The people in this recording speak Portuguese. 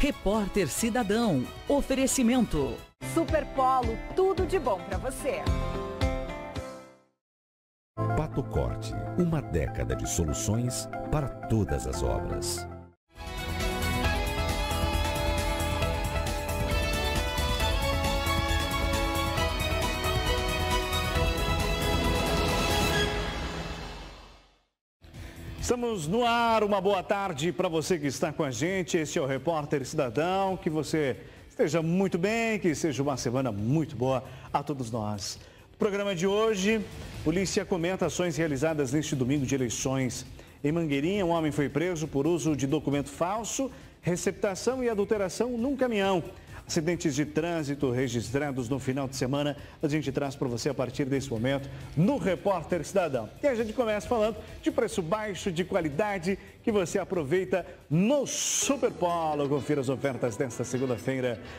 Repórter Cidadão. Oferecimento. Super Polo, tudo de bom para você. Pato Corte, uma década de soluções para todas as obras. Estamos no ar, uma boa tarde para você que está com a gente. Este é o Repórter Cidadão, que você esteja muito bem, que seja uma semana muito boa a todos nós. No programa de hoje, polícia comenta ações realizadas neste domingo de eleições. Em Mangueirinha, um homem foi preso por uso de documento falso, receptação e adulteração num caminhão. Acidentes de trânsito registrados no final de semana, a gente traz para você a partir desse momento no Repórter Cidadão. E a gente começa falando de preço baixo, de qualidade, que você aproveita no Super Polo. Confira as ofertas desta segunda-feira.